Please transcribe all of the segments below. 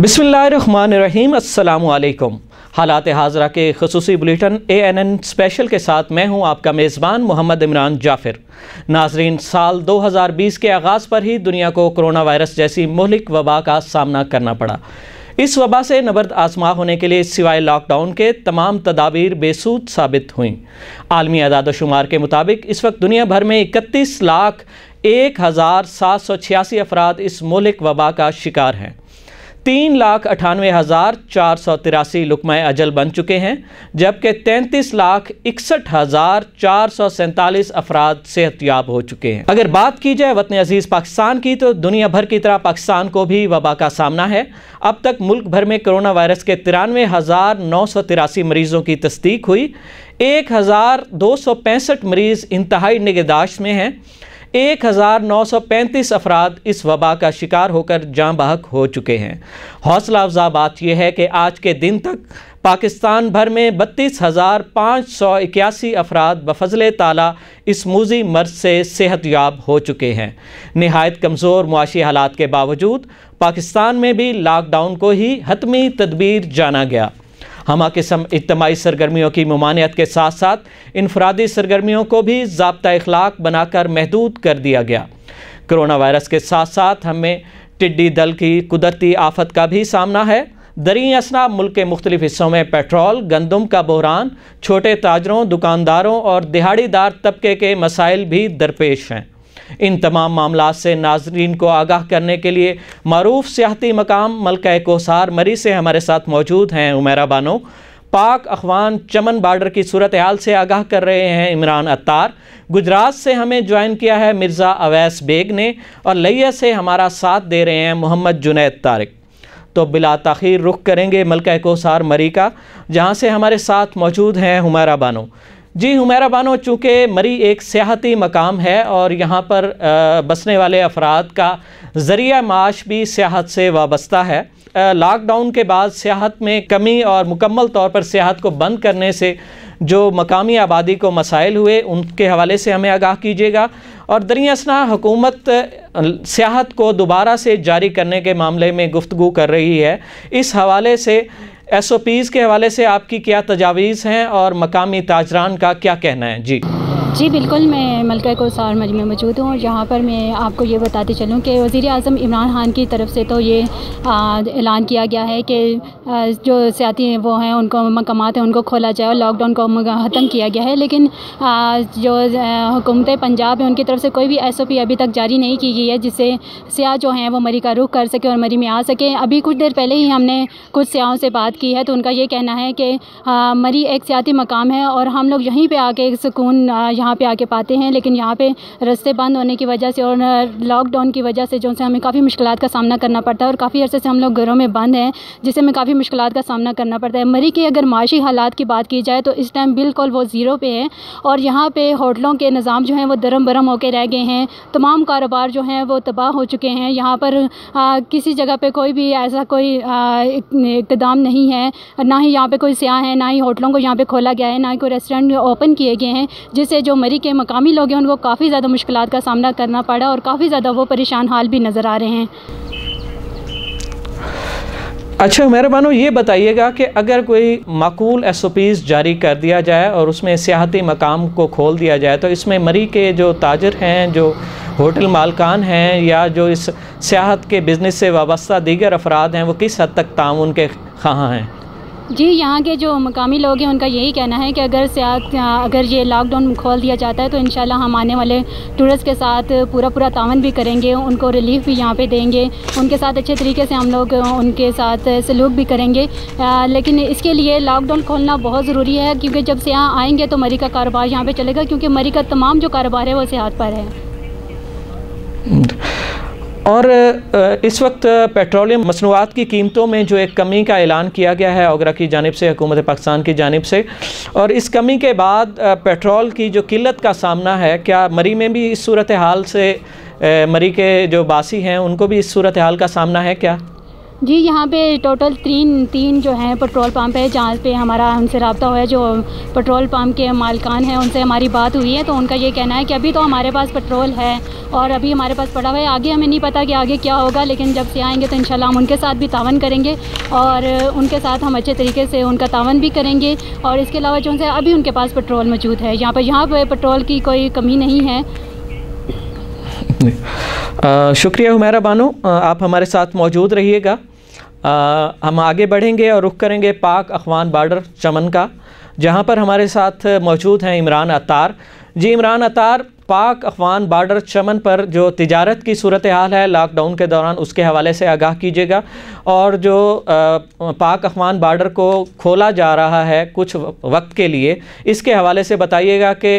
बिस्मिल्लाहिर्रहमानिर्रहीम, अस्सलामुअलैकुम। हालात हाजरा के खसूसी बुलेटिन एएनएन स्पेशल के साथ मैं हूं आपका मेज़बान मोहम्मद इमरान जाफिर। नाजरीन, साल 2020 के आगाज़ पर ही दुनिया को कोरोना वायरस जैसी मुहलिक वबा का सामना करना पड़ा। इस वबा से नबर्द आजमा होने के लिए सिवाय लॉकडाउन के तमाम तदाबीर बेसूद साबित हुईं। आलमी अदादोशुमार के मुताबिक इस वक्त दुनिया भर में 31,01,786 अफराद इस मुहलिक वबा का शिकार हैं। 3,98,483 लुकमाए अजल बन चुके हैं, जबकि 33,61,447 अफराद सेहतयाब हो चुके हैं। अगर बात की जाए वतन अजीज़ पाकिस्तान की, तो दुनिया भर की तरह पाकिस्तान को भी वबा का सामना है। अब तक मुल्क भर में कोरोना वायरस के 93,983 मरीज़ों की तस्दीक हुई। 1,265 मरीज़ इंतहाई निगहदाश्त में हैं। 1,935 अफराद इस वबा का शिकार होकर जाँ बहक हो चुके हैं। हौसला अफजा बात यह है कि आज के दिन तक पाकिस्तान भर में 32,581 अफराद बफजले ताला इस मूजी मर्ज से सेहतयाब हो चुके हैं। नहायत कमज़ोर मुआशी हालात के बावजूद पाकिस्तान में भी लॉकडाउन को ही हतमी तदबीर जाना गया। हम किस्म इज्तमाई सरगर्मियों की ममानियत के साथ साथ इनफरादी सरगर्मियों को भी ज़ाब्ता इखलाक बनाकर महदूद कर दिया गया। कोरोना वायरस के साथ साथ हमें टिड्डी दल की कुदरती आफत का भी सामना है। दरिया असना मुल्क के मुख्तलिफ हिस्सों में पेट्रोल, गंदम का बहरान, छोटे ताजरों, दुकानदारों और दिहाड़ीदार तबके के मसाइल भी दरपेश हैं। इन तमाम मामला से नाजरीन को आगाह करने के लिए मरूफ सियाहती मकाम मलका कोहसार मरी से हमारे साथ मौजूद हैं हुमैरा बानो। पाक अखवान चमन बार्डर की सूरत हाल से आगाह कर रहे हैं इमरान अतार। गुजरात से हमें ज्वाइन किया है मिर्ज़ा अवैस बेग ने और लैया से हमारा साथ दे रहे हैं मोहम्मद जुनैद तारिक। तो बिला तखीर रुख करेंगे मलका कोहसार मरी का, जहाँ से हमारे साथ मौजूद हैं हुमैरा बानो। जी हुमैरा बानो, चूँकि मरी एक सियाहती मकाम है और यहाँ पर बसने वाले अफराद का ज़रिया माश भी सियाहत से वाबस्ता है। लॉकडाउन के बाद सियाहत में कमी और मुकम्मल तौर पर सियाहत को बंद करने से जो मकामी आबादी को मसाइल हुए, उनके हवाले से हमें आगाह कीजिएगा। और दरिया असना हुकूमत सियाहत को दोबारा से जारी करने के मामले में गुफ्तगू कर रही है। इस हवाले से SOPs के हवाले से आपकी क्या तजावीज़ हैं और मकामी ताजरान का क्या कहना है? जी जी बिल्कुल, मैं मलका कोहसार मरी में मौजूद हूँ। यहाँ पर मैं आपको ये बताते चलूँ कि वज़ीर आज़म इमरान खान की तरफ से तो ये ऐलान किया गया है कि जो सियाती वो हैं उनको मकामात हैं उनको खोला जाए और लॉकडाउन को ख़त्म किया गया है। लेकिन जो हुकूमत पंजाब है उनकी तरफ से कोई भी SOP अभी तक जारी नहीं की गई है जिससे सियाह जो हैं वो मरी का रुख कर सके और मरी में आ सके। अभी कुछ देर पहले ही हमने कुछ सियाहों से बात की है तो उनका ये कहना है कि मरी एक सियाती मकाम है और हम लोग यहीं पर आके सुकून यहाँ पे आके पाते हैं, लेकिन यहाँ पे रास्ते बंद होने की वजह से और लॉकडाउन की वजह से जो है हमें काफ़ी मुश्किल का सामना करना पड़ता है और काफ़ी अर्से से हम लोग घरों में बंद हैं जिससे हमें काफ़ी मुश्किल का सामना करना पड़ता है। मरी के अगर माशी हालात की बात की जाए तो इस टाइम बिल्कुल वो ज़ीरो पे है और यहाँ पे होटलों के निज़ाम जो हैं वो दरम बरम होकर रह गए हैं। तमाम कारोबार जो हैं वो तबाह हो चुके हैं। यहाँ पर किसी जगह पर कोई भी ऐसा कोई इक़्तदाम नहीं है, ना ही यहाँ पर कोई सियाह है, ना ही होटलों को यहाँ पर खोला गया है, ना ही कोई रेस्टोरेंट ओपन किए गए हैं, जिससे जो मरी के मकामी लोग हैं उनको काफ़ी ज़्यादा मुश्किलात का सामना करना पड़ा और काफ़ी ज़्यादा वो परेशान हाल भी नज़र आ रहे हैं। अच्छा हुमैरा बानो, ये बताइएगा कि अगर कोई माकूल SOPs जारी कर दिया जाए और उसमें सियाहती मकाम को खोल दिया जाए तो इसमें मरी के जो ताजर हैं, जो होटल मालकान हैं या जो इस सियाहत के बिज़नेस से वाबस्ता दीगर अफराद हैं, वो किस हद तक ताउन के ख़ाँ हैं? जी, यहाँ के जो मकामी लोग हैं उनका यही कहना है कि अगर ये लॉकडाउन खोल दिया जाता है तो इंशाल्लाह हम आने वाले टूरिस्ट के साथ पूरा तावन भी करेंगे, उनको रिलीफ भी यहाँ पे देंगे, उनके साथ अच्छे तरीके से हम लोग उनके साथ सलूक भी करेंगे। लेकिन इसके लिए लॉकडाउन खोलना बहुत ज़रूरी है क्योंकि जब से यहाँ आएँगे तो मरी का कारोबार यहाँ पर चलेगा क्योंकि मरी का तमाम जो कारोबार है वो सियाहत पर है। और इस वक्त पेट्रोलियम मसनूआत की कीमतों में जो एक कमी का ऐलान किया गया है ओगरा की जानिब से, हुकूमत पाकिस्तान की जानिब से, और इस कमी के बाद पेट्रोल की जो किल्लत का सामना है, क्या मरी में भी इस सूरत हाल से मरी के जो बासी हैं उनको भी इस सूरत हाल का सामना है क्या? जी यहाँ पे टोटल तीन जो हैं पेट्रोल पम्प है जहाँ पे हमारा उनसे रब्ता हुआ है। जो पेट्रोल पम्प के मालिकान हैं उनसे हमारी बात हुई है, तो उनका ये कहना है कि अभी तो हमारे पास पेट्रोल है और अभी हमारे पास पड़ा हुआ है, आगे हमें नहीं पता कि आगे क्या होगा, लेकिन जब से आएँगे तो इंशाल्लाह हम उनके साथ भी तावन करेंगे और उनके साथ हम अच्छे तरीके से उनका तावन भी करेंगे। और इसके अलावा जो है अभी उनके पास पेट्रोल मौजूद है, यहाँ पर पेट्रोल की कोई कमी नहीं है। शुक्रिया हुमैरा बानो, आप हमारे साथ मौजूद रहिएगा। हम आगे बढ़ेंगे और रुख करेंगे पाक अखवान बॉर्डर चमन का, जहां पर हमारे साथ मौजूद हैं इमरान अतार। जी इमरान अतार, पाक अखवान बॉर्डर चमन पर जो तिजारत की सूरत हाल है लॉकडाउन के दौरान, उसके हवाले से आगाह कीजिएगा, और जो पाक अखवान बॉर्डर को खोला जा रहा है कुछ वक्त के लिए, इसके हवाले से बताइएगा कि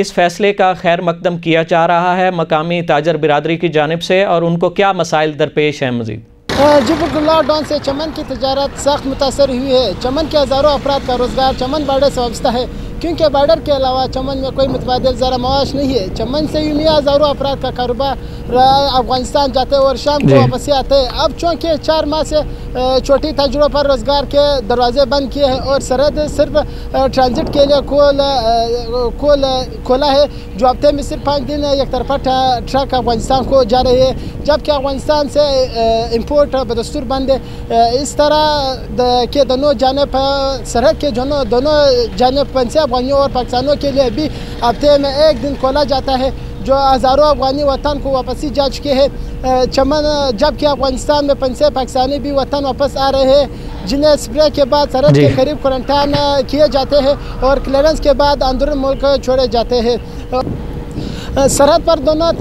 इस फैसले का खैर मकदम किया जा रहा है मकामी ताजर बिरादरी की जानिब से और उनको क्या मसाइल दरपेश हैं मज़ीद। जी बिल्कुल, लॉकडाउन से चमन की तजारत सख्त मुतासर हुई है। चमन के हज़ारों अफराद का रोज़गार चमन बॉर्डर से वाबस्ता है, क्योंकि बॉर्डर के अलावा चमन में कोई मुतबादिल ज़रा मुआश नहीं है। चमन से यूमिया हज़ारों अफराद का कारोबार अफगानिस्तान जाते और शाम को वापस आते हैं। अब चूँकि 4 माह से छोटी ताजरों पर रोज़गार के दरवाजे बंद किए हैं और सरहद सिर्फ ट्रांजिट के लिए खोला है, जो हफ्ते में सिर्फ 5 दिन एक तरफा ट्रक अफगानिस्तान को जा रहे हैं, जबकि अफगानिस्तान से इम्पोर्ट बदस्तूर बंद है। इस तरह के दोनों जानब सरहद के दोनों जानब अफगानियों और पाकिस्तानियों के लिए भी हफ्ते में 1 दिन खोला जाता है, जो हज़ारों अफगानी वतन को वापसी जा चुके हैं। चमन, जबकि अफगानिस्तान में 50 पाकिस्तानी भी वतन वापस आ रहे हैं, जिन्हें स्प्रे के बाद सरहद के करीब क्वारंटाइन किए जाते हैं और क्लियरेंस के बाद अंदरून मुल्क छोड़े जाते हैं। सरहद पर दोनों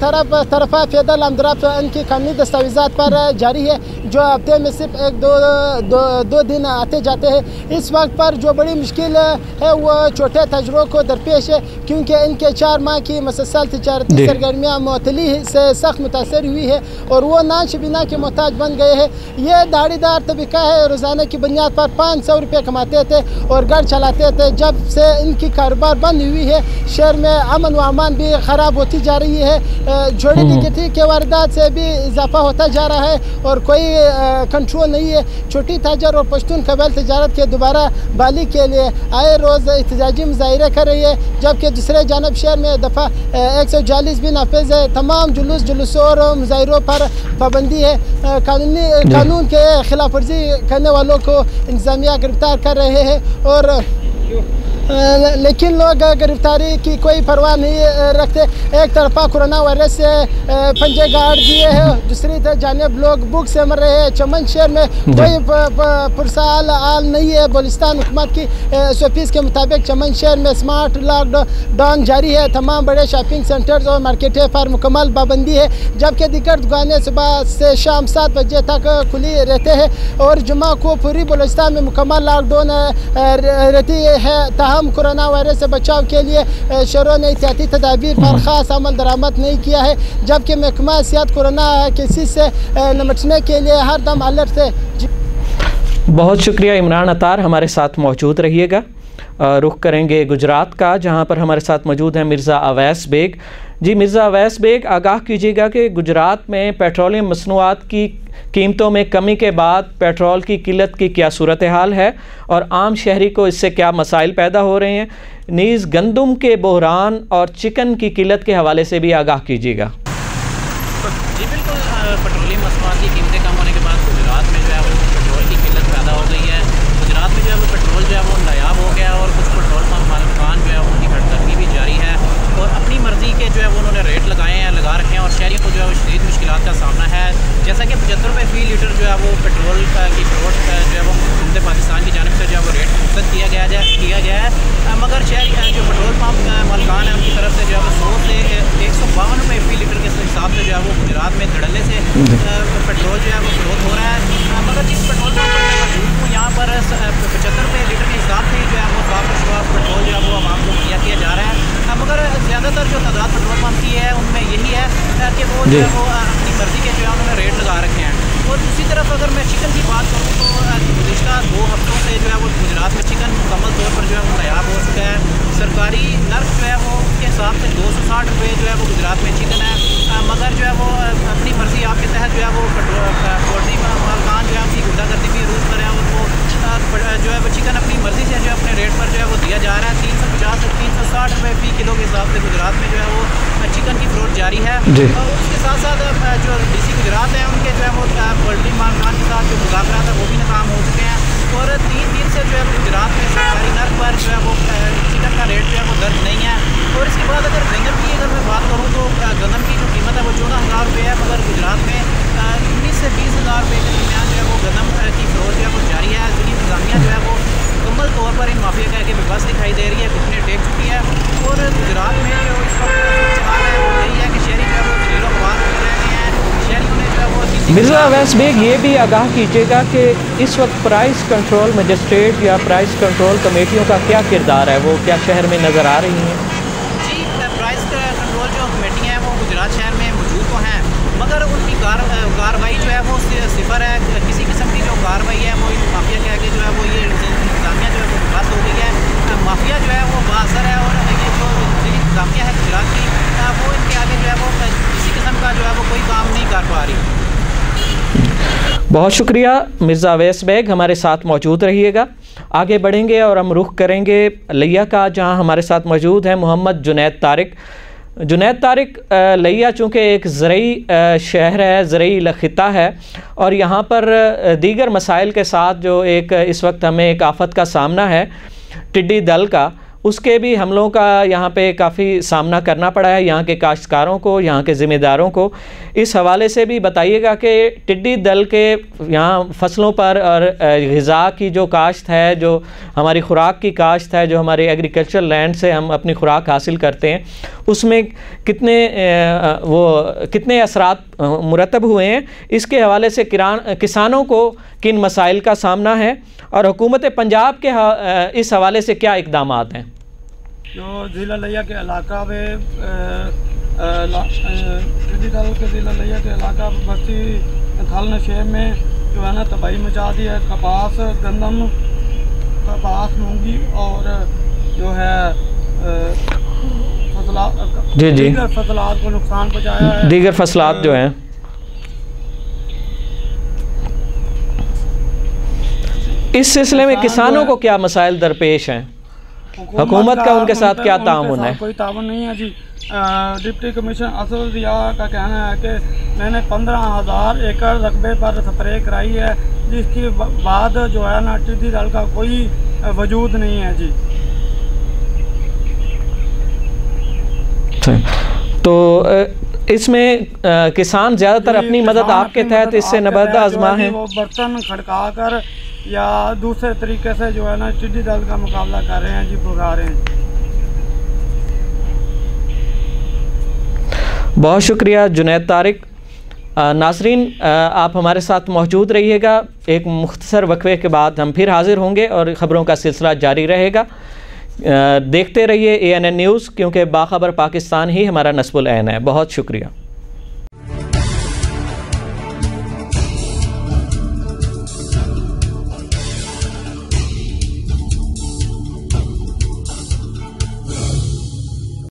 तरफा पैदल आमदराफ्त इनकी कानूनी दस्तावेजात पर जारी है, जो हफ्ते में सिर्फ 1-2 दिन आते जाते हैं। इस वक्त पर जो बड़ी मुश्किल है वो छोटे तजरों को दरपेश है, क्योंकि इनके 4 माह की मसलसल तजारती सरगर्मियाँ मअतली से सख्त मुतासर हुई है और वो नाश बिना के मोहताज बन गए हैं। ये दाढ़ीदार तबका है, रोज़ाना की बुनियाद पर 500 रुपये कमाते थे और घर चलाते थे। जब से इनकी कारोबार बंद हुई है, शहर में अमन व अमान भी ख़राब होती जा रही है, जोड़ी टिकटी के वारदात से भी इजाफा होता जा रहा है और कोई कंट्रोल नहीं है। छोटी ताजर और पश्तून कबील तजारत के दोबारा बहाली के लिए आए रोज़ एहतजाजी मुजाहरे कर रही है, जबकि दूसरे जानब शहर में दफ़ा 140 भी नाफिज है। तमाम जुलूसों और मुजाहरों पर पाबंदी है। कानून के खिलाफ वर्जी करने वालों को इंतजामिया गिरफ्तार कर रहे हैं और लेकिन लोग गिरफ्तारी की कोई परवाह नहीं रखते। एक तरफा कोरोना वायरस से पंजे गाड़ दिए हैं, दूसरी जानब लोग भूख से मर रहे हैं। चमन शहर में कोई पुरसाल आल नहीं है। बलूचिस्तान हुकूमत की SOPs के मुताबिक चमन शहर में स्मार्ट लॉकडाउन जारी है। तमाम बड़े शॉपिंग सेंटर्स और मार्केटें पर मुकम्मल पाबंदी है, जबकि दीगर दुकानें सुबह से शाम 7 बजे तक खुली रहते हैं और जुम्मे को पूरी बलूचिस्तान में मुकम्मल लॉकडाउन रहती है। हम कोरोना वायरस से बचाव के लिए शहरों ने एहतियाती तदाबीर पर खास अमल दरामद नहीं किया है, जबकि महकमा सेहत कोरोना केसेस से निपटने के लिए हर दम अलर्ट है। बहुत शुक्रिया इमरान अतार, हमारे साथ मौजूद रहिएगा। रुख करेंगे गुजरात का, जहां पर हमारे साथ मौजूद हैं मिर्ज़ा अवैस बेग। जी मिर्ज़ा अवैस बेग, आगाह कीजिएगा कि गुजरात में पेट्रोलियम मसनूआत की कीमतों में कमी के बाद पेट्रोल की किल्लत की क्या सूरत हाल है और आम शहरी को इससे क्या मसाइल पैदा हो रहे हैं, नीज़ गंदम के बहरान और चिकन की किल्लत के हवाले से भी आगाह कीजिएगा। जी बिल्कुल, पेट्रोलियम मसनूआत की कीमतें कम होने के बाद गुजरात में जो है वो पेट्रोल की किल्लत पैदा हो गई है। गुजरात में जो है वो पेट्रोल जो है वो नायाब हो गया और कुछ पेट्रोल पम्प मालिकान जो है उनकी हड़ताल भी जारी है और अपनी मर्ज़ी के जो है वो उन्होंने रेट लगाए हैं, लगा रखे हैं और शहरियों को जो है वो शदीद मुश्किलात का सामना है। जैसा कि 75 रुपये फ़ी लीटर जो है वो पेट्रोल की फ्लोट जो है वो हुकूमत पाकिस्तान की जानिब से जो है वो रेट मुख्तसर किया गया है, मगर शहर जो पेट्रोल पम्प मालिकान है उनकी तरफ से जो है वो 100 से 152 रुपये फ़ी लीटर के हिसाब से जो है वो गुजरात में धड़ल्ले से पेट्रोल जो है वो फ्लोट हो रहा है। मगर जिस पेट्रोल पम्प पर मैं मौजूद हूँ यहाँ पर 75 रुपये लीटर के हिसाब से जो है वो साफ पेट्रोल जो है वो आवाम को मुहैया किया जा रहा है। मगर ज़्यादातर जो तादाद पेट्रोल पम्प की है उनमें यही है कि वो जो है वो अपनी मर्ज़ी के जो है उन्होंने रेट लगा रखे हैं। और दूसरी तरफ अगर मैं चिकन की बात करूँ तो गुज़िश्ता 2 हफ्तों से जो है वो गुजरात में चिकन मुकम्मल तौर पर जो है वो नायाब हो चुका है। सरकारी नर्क जो है वो उसके हिसाब से 260 रुपये जो है वो गुजरात में चिकन है मगर जो है वो अपनी मर्जी आपके तहत जो है वो पोल्ट्री मालकान जो है अपनी गुंडागर्दी भी रूल पर है उनको जो है वो चिकन अपनी मर्ज़ी से जो है अपने रेट पर जो है वो दिया जा रहा है। 350 से 360 रुपये फ़ी किलो के हिसाब से गुजरात में जो है वो चिकन की फ्रोट जारी है। और उसके साथ साथ जो डीसी गुजरात हैं उनके जो है वो पोल्ट्री मालकान के साथ जो मुजाकरात है वो भी नाकाम हो चुके हैं। और 3 दिन से जो है गुजरात में सरकारी नर्क पर जो है वो चिकन का रेट जो है वो दर्ज नहीं है। और इसके बाद अगर बैंगन की अगर मैं बात करूँ तो गंदम की जो कीमत है वो 14,000 रुपये है, मगर गुजरात में 19,000 से 20,000 रुपये के दरमियान जो है वो गंदम की फ्लोर जो है वो जारी है। जिली इंतजामिया जो है वो मुकम्मल तौर पर इन माफिया का एक बस दिखाई दे रही है, घुटने टेक चुकी है। और गुजरात में जो इस वक्त चला है वो यही है कि शहरी जो है वो जलीलो खबार हो रहे हैं। शहरी उन्हें जो है वो मिर्ज़ा अवैस बेग ये भी आगाह कीजिएगा कि इस वक्त प्राइस कंट्रोल मजिस्ट्रेट या प्राइस कंट्रोल कमेटियों का क्या किरदार है, वो क्या शहर में नज़र आ रही हैं? जी, प्राइस कंट्रोल जो कमेटियाँ हैं वो गुजरात शहर में मौजूद तो हैं, मगर उनकी कार्रवाई जो है वो सिफर है। किसी किस्म की जो कार्रवाई है वो इन माफिया के आगे जो है वो ये इंतजामिया जो है वो बर्बाद हो गई है। माफिया जो है वो बाअसर है और ये जो इंतजामिया है गुजरात की वो इनके आगे जो है वो किसी किस्म का जो है वो कोई काम नहीं कर पा रही। बहुत शुक्रिया मिर्ज़ा अवैस बेग, हमारे साथ मौजूद रहिएगा। आगे बढ़ेंगे और हम रुख करेंगे लिया का, जहाँ हमारे साथ मौजूद हैं मोहम्मद जुनैद तारिक। जुनैद तारिक, लिया चूँकि एक ज़रई शहर है, ज़रई लखिता है, और यहाँ पर दीगर मसाइल के साथ जो एक इस वक्त हमें एक आफत का सामना है टिड्डी दल का, उसके भी हमलों का यहाँ पे काफ़ी सामना करना पड़ा है यहाँ के काश्तकारों को, यहाँ के ज़िम्मेदारों को। इस हवाले से भी बताइएगा कि टिड्डी दल के यहाँ फसलों पर और ग़िज़ा की जो काश्त है, जो हमारी खुराक की काश्त है, जो हमारे एग्रीकल्चर लैंड से हम अपनी खुराक हासिल करते हैं, उसमें कितने असरात मुरतब हुए हैं। इसके हवाले से किसानों को किन मसाइल का सामना है और हुकूमत पंजाब के इस हवाले से क्या इकदाम हैं? जो ज़िला लिया के इलाका में ज़िला लिया के इलाका बस्ती थल नशे में जो है ना तबाही मचा दी है। कपास, गंदम, कपास, मूंगी और जो है फसलात को नुकसान पहुँचाया है। दीगर फसलात जो हैं इस सिलसिले में किसानों को क्या मसाइल दरपेश हैं? हुकूमत का उनके साथ क्या ताउन है? कोई ताउन नहीं है जी। डिप्टी कमिश्नर असद रिया का कहना है कि मैंने 15,000 एकड़ रकबे पर स्प्रे कराई है, जिसके बाद जो है ना टिड्डी दल का कोई वजूद नहीं है जी। तो इसमें किसान ज़्यादातर अपनी मदद आपके तहत इससे नबर्दा आजमा है, वो बर्तन खड़का कर या दूसरे तरीके से जो है ना टिड्डी दल का मुकाबला कर रहे हैं जी, भगा रहे हैं। बहुत शुक्रिया जुनैद तारिक। नाज़रीन, आप हमारे साथ मौजूद रहिएगा। एक मुख्तसर वक्फे के बाद हम फिर हाज़िर होंगे और ख़बरों का सिलसिला जारी रहेगा। देखते रहिए ANN न्यूज़, क्योंकि बाखबर पाकिस्तान ही हमारा नस्बुल ऐन है। बहुत शुक्रिया।